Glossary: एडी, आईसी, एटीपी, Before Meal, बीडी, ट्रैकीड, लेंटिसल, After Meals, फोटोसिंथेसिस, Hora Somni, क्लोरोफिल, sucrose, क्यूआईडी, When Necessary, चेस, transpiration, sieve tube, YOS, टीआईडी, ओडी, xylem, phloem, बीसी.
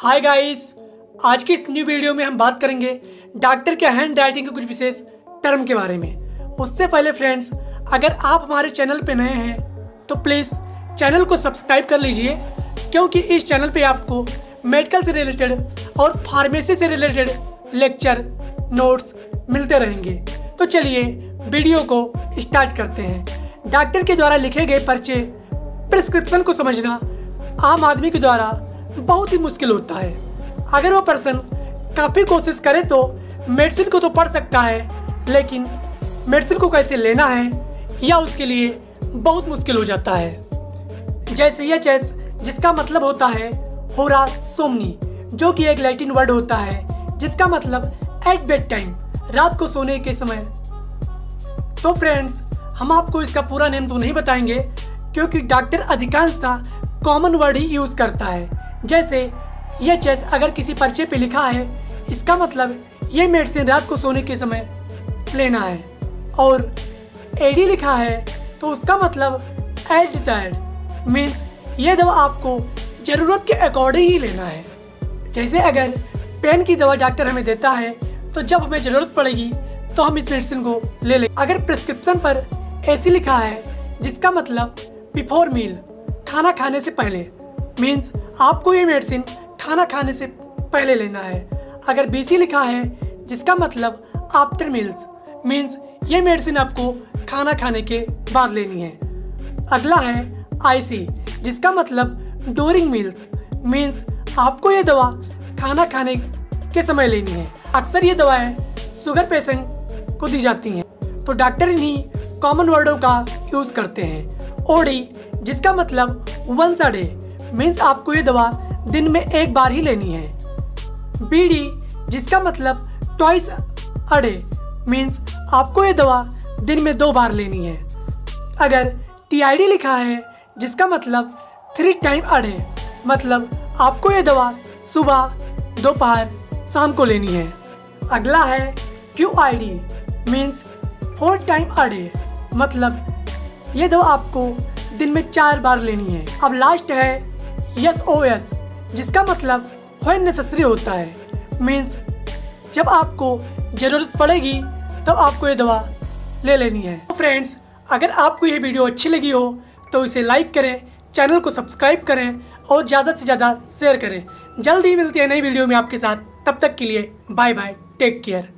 Hi guys, आज की इस न्यू वीडियो में हम बात करेंगे डॉक्टर के हैंड राइटिंग के कुछ विशेष टर्म के बारे में। उससे पहले फ्रेंड्स, अगर आप हमारे चैनल पे नए हैं तो प्लीज़ चैनल को सब्सक्राइब कर लीजिए, क्योंकि इस चैनल पे आपको मेडिकल से रिलेटेड और फार्मेसी से रिलेटेड लेक्चर नोट्स मिलते रहेंगे। तो चलिए वीडियो को स्टार्ट करते हैं। डॉक्टर के द्वारा लिखे गए पर्चे प्रिस्क्रिप्शन को समझना आम आदमी के द्वारा बहुत ही मुश्किल होता है। अगर वो पर्सन काफ़ी कोशिश करे तो मेडिसिन को तो पढ़ सकता है, लेकिन मेडिसिन को कैसे लेना है या उसके लिए बहुत मुश्किल हो जाता है। जैसे यह चेस, जिसका मतलब होता है होरा सोमनी, जो कि एक लैटिन वर्ड होता है जिसका मतलब एट बेड टाइम, रात को सोने के समय। तो फ्रेंड्स, हम आपको इसका पूरा नेम तो नहीं बताएंगे, क्योंकि डॉक्टर अधिकांशतः कॉमन वर्ड ही यूज़ करता है। जैसे यह चेस अगर किसी पर्चे पे लिखा है, इसका मतलब यह मेडिसिन रात को सोने के समय लेना है। और एडी लिखा है तो उसका मतलब एज डिसाइड, मीन्स यह दवा आपको ज़रूरत के अकॉर्डिंग ही लेना है। जैसे अगर पेन की दवा डॉक्टर हमें देता है तो जब हमें ज़रूरत पड़ेगी तो हम इस मेडिसिन को ले लें। अगर प्रिस्क्रिप्शन पर ऐसी लिखा है, जिसका मतलब बिफोर मील, खाना खाने से पहले, मीन्स आपको ये मेडिसिन खाना खाने से पहले लेना है। अगर बीसी लिखा है, जिसका मतलब आफ्टर मील्स, मीन्स ये मेडिसिन आपको खाना खाने के बाद लेनी है। अगला है आईसी, जिसका मतलब ड्यूरिंग मील्स, मीन्स आपको ये दवा खाना खाने के समय लेनी है। अक्सर ये दवाएं शुगर पेशेंट को दी जाती हैं। तो डॉक्टर इन्हीं कॉमन वर्डों का यूज़ करते हैं। ओडी, जिसका मतलब वंस अ डे, मीन्स आपको ये दवा दिन में एक बार ही लेनी है। बीडी, जिसका मतलब ट्वाइस अ डे, मीन्स आपको ये दवा दिन में दो बार लेनी है। अगर टीआईडी लिखा है, जिसका मतलब थ्री टाइम अ डे, मतलब आपको ये दवा सुबह, दोपहर, शाम को लेनी है। अगला है क्यूआईडी, means four time a day, मतलब ये दवा आपको दिन में चार बार लेनी है। अब लास्ट है YOS, जिसका मतलब व्हेन नेसेसरी होता है, मीन्स जब आपको ज़रूरत पड़ेगी तब आपको ये दवा ले लेनी है। तो फ्रेंड्स, अगर आपको ये वीडियो अच्छी लगी हो तो इसे लाइक करें, चैनल को सब्सक्राइब करें और ज़्यादा से ज़्यादा शेयर करें। जल्द ही मिलती है नई वीडियो में आपके साथ, तब तक के लिए बाय बाय, टेक केयर।